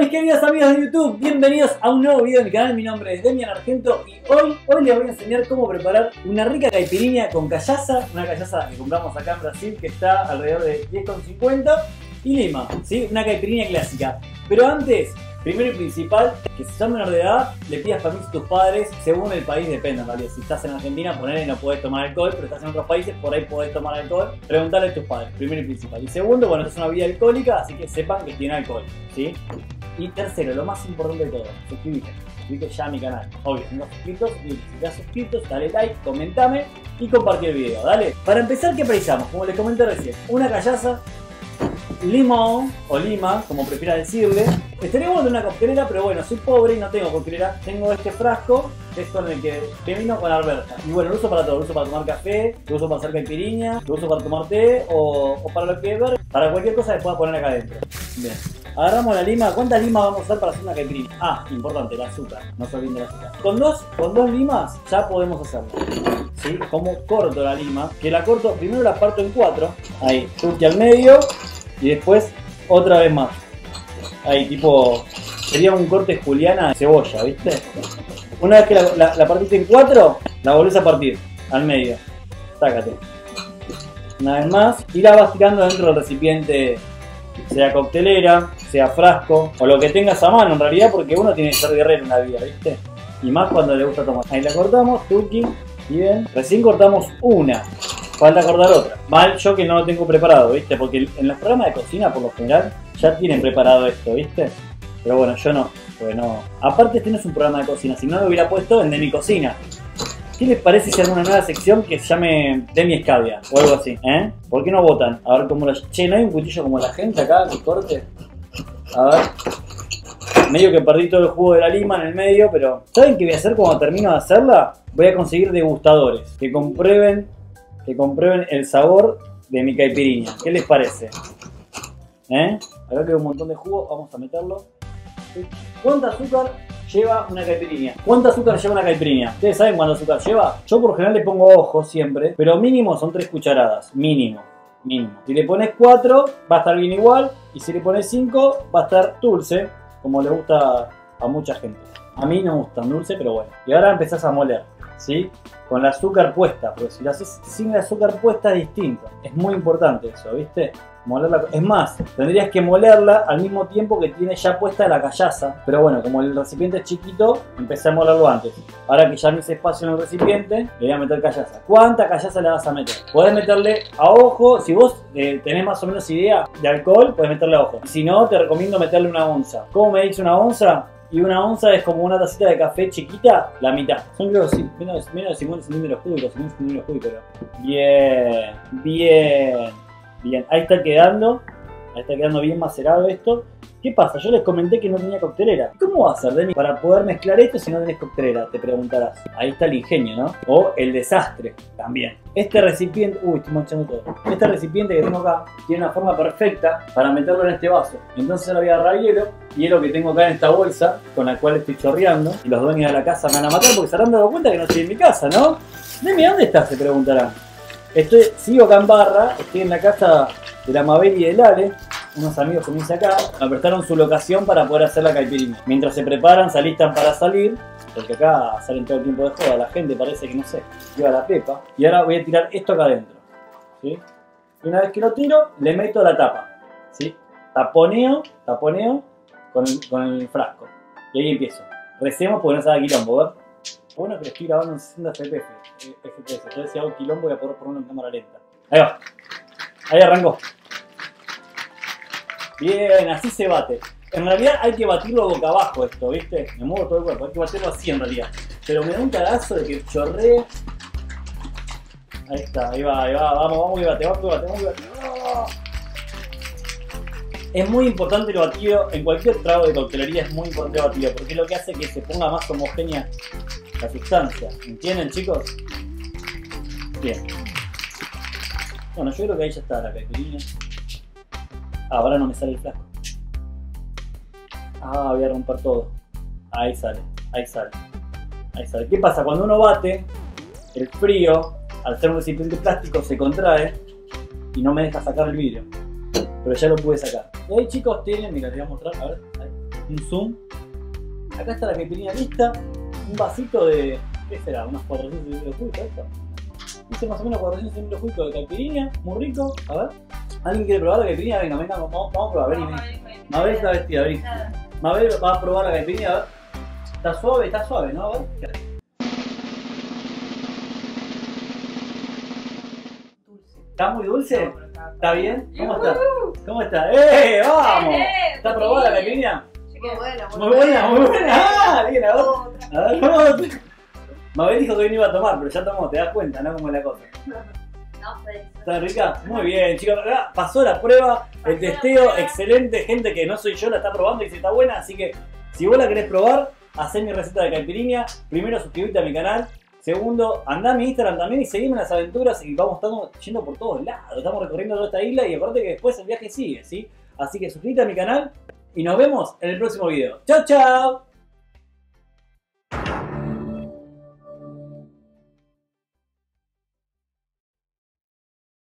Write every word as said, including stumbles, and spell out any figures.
mis queridas amigas de YouTube, bienvenidos a un nuevo video de mi canal. Mi nombre es Demian Argento y hoy, hoy les voy a enseñar cómo preparar una rica caipirinha con cachaza, una cachaza que compramos acá en Brasil que está alrededor de diez con cincuenta y lima, ¿sí? Una caipirinha clásica. Pero antes, primero y principal, que si sos menor de edad, le pidas permiso a tus padres, según el país depende, ¿vale? Si estás en Argentina, ponele no podés tomar alcohol, pero estás en otros países, por ahí podés tomar alcohol. Preguntale a tus padres, primero y principal. Y segundo, bueno, es una bebida alcohólica, así que sepan que tiene alcohol, ¿sí? Y tercero, lo más importante de todo, suscríbete. Suscríbete ya a mi canal. Obvio, si no estás suscrito, si estás suscrito, dale like, comentame y compartí el video, ¿dale? Para empezar, ¿qué precisamos? Como les comenté recién, una callaza, limón o lima, como prefieras decirle. Estaría bueno de una coctelera, pero bueno, soy pobre y no tengo coctelera. Tengo este frasco, que es con el que te vino con la alberca. Y bueno, lo uso para todo, lo uso para tomar café, lo uso para hacer caipirinha, lo uso para tomar té o, o para lo que ver, para cualquier cosa que pueda poner acá adentro. Bien, agarramos la lima. ¿Cuántas limas vamos a usar para hacer una caipirinha? Ah, importante, el azúcar, no se olviden del azúcar. Con dos, con dos limas ya podemos hacerlo. ¿Sí? Como corto la lima, que la corto, primero la parto en cuatro, ahí, chute al medio. Y después otra vez más. Ahí, tipo, sería un corte juliana de cebolla, ¿viste? Una vez que la, la, la partiste en cuatro, la volvés a partir al medio. Sácate. Una vez más. Y la vas tirando dentro del recipiente, sea coctelera, sea frasco, o lo que tengas a mano en realidad, porque uno tiene que ser guerrero en la vida, ¿viste? Y más cuando le gusta tomar. Ahí la cortamos, tuki, bien. Recién cortamos una. Falta cortar otra. Mal yo que no lo tengo preparado, ¿viste? Porque en los programas de cocina, por lo general, ya tienen preparado esto, ¿viste? Pero bueno, yo no. Bueno, aparte este no es un programa de cocina. Si no lo hubiera puesto en de mi cocina. ¿Qué les parece si hago una nueva sección que se llame de mi escabia? O algo así, ¿eh? ¿Por qué no votan? A ver cómo lo... Che, ¿no hay un cuchillo como la gente acá que corte? A ver... Medio que perdí todo el jugo de la lima en el medio, pero... ¿Saben qué voy a hacer cuando termino de hacerla? Voy a conseguir degustadores que comprueben... Que comprueben el sabor de mi caipirinha. ¿Qué les parece? ¿Eh? Acá queda un montón de jugo. Vamos a meterlo. ¿Cuánto azúcar lleva una caipirinha? ¿Cuánto azúcar lleva una caipirinha? ¿Ustedes saben cuánto azúcar lleva? Yo por general le pongo ojo siempre. Pero mínimo son tres cucharadas. Mínimo. Mínimo. Si le pones cuatro, va a estar bien igual. Y si le pones cinco, va a estar dulce. Como le gusta a mucha gente. A mí no me gusta dulce, pero bueno. Y ahora empezás a moler. ¿Sí? Con el azúcar puesta, porque si lo haces sin el azúcar puesta es distinto. Es muy importante eso, ¿viste? Molerla. Es más, tendrías que molerla al mismo tiempo que tiene ya puesta la callaza. Pero bueno, como el recipiente es chiquito, empecé a molerlo antes. Ahora que ya no hice espacio en el recipiente, le voy a meter callaza. ¿Cuánta callaza le vas a meter? Podés meterle a ojo, si vos eh, tenés más o menos idea de alcohol, podés meterle a ojo. Si no, te recomiendo meterle una onza. ¿Cómo me dice una onza? Y una onza es como una tacita de café chiquita, la mitad. Son creo que menos, menos de cincuenta centímetros cúbicos, cincuenta centímetros cúbicos. Bien, bien, bien. Ahí está quedando, ahí está quedando bien macerado esto. ¿Qué pasa? Yo les comenté que no tenía coctelera. ¿Cómo va a ser, Demi, para poder mezclar esto si no tenés coctelera? Te preguntarás. Ahí está el ingenio, ¿no? O el desastre también. Este recipiente... Uy, estoy manchando todo. Este recipiente que tengo acá tiene una forma perfecta para meterlo en este vaso. Entonces ahora voy a agarrar hielo. Hielo que tengo acá en esta bolsa, con la cual estoy chorreando. Y los dueños de la casa me van a matar porque se habrán dado cuenta que no estoy en mi casa, ¿no? Demi, ¿dónde estás? Se preguntarán. Estoy, sigo acá en Barra. Estoy en la casa de la Mabel y del Ale. Unos amigos que me hice acá, me prestaron su locación para poder hacer la caipirinha. Mientras se preparan, se alistan para salir, porque acá salen todo el tiempo de joda, la gente parece que no sé, lleva la pepa. Y ahora voy a tirar esto acá adentro, ¿sí? Y una vez que lo tiro, le meto la tapa, ¿sí? Taponeo, taponeo con el, con el frasco. Y ahí empiezo. Recemos porque no se da quilombo, ¿verdad? Bueno, pero estoy grabando en sesenta F P S, entonces si hago quilombo voy a poder ponerlo en cámara lenta. Ahí va, ahí arrancó. Bien, así se bate. En realidad hay que batirlo boca abajo esto, ¿viste? Me muevo todo el cuerpo, hay que batirlo así en realidad. Pero me da un cagazo de que chorree. Ahí está, ahí va, ahí va, vamos, vamos, que bate, vamos, que bate, vamos, que bate. ¡Oh! Es muy importante el batido, en cualquier trago de coctelería es muy importante el batido, porque es lo que hace que se ponga más homogénea la sustancia. ¿Entienden, chicos? Bien. Bueno, yo creo que ahí ya está la caipirinha. Ahora no me sale el frasco. Ah, voy a romper todo. Ahí sale, ahí sale. Ahí sale. ¿Qué pasa? Cuando uno bate, el frío, al ser un recipiente plástico, se contrae y no me deja sacar el vidrio. Pero ya lo pude sacar. Y ahí, chicos, tienen, mira, les voy a mostrar. A ver, ahí. un zoom. Acá está la caipirinha lista, un vasito de, ¿qué será? Unos cuatrocientos mililitros de esto. Dice más o menos cuatrocientos mililitros de caipirinha, muy rico. A ver, ¿alguien quiere probar la caipirinha? Venga, venga, vamos, vamos a probar, vení, vení. Mabel está vestida, vení. Mabel va a probar la caipirinha, a ver. Está suave, está suave, ¿no? A ver. ¿Está muy dulce? No, está, ¿Está bien? ¿Cómo está? ¿Cómo está? ¡Eh! ¡Vamos! ¿Está probada la caipirinha? Muy buena, muy buena. Muy buena, muy buena. ¡Ah! Bien, a ver. A ver, vamos. Mabel dijo que hoy no iba a tomar, pero ya tomó, te das cuenta, ¿no? Cómo es la cosa. No sé. ¿Está rica? Muy bien, chicos. Pasó la prueba, el testeo, excelente. Gente que no soy yo la está probando y dice está buena, así que si vos la querés probar, hacé mi receta de caipirinha. Primero, suscribite a mi canal. Segundo, andá a mi Instagram también y seguime en las aventuras y vamos estamos yendo por todos lados. Estamos recorriendo toda esta isla y aparte que después el viaje sigue, ¿sí? Así que suscríbete a mi canal y nos vemos en el próximo video. ¡Chao, chao!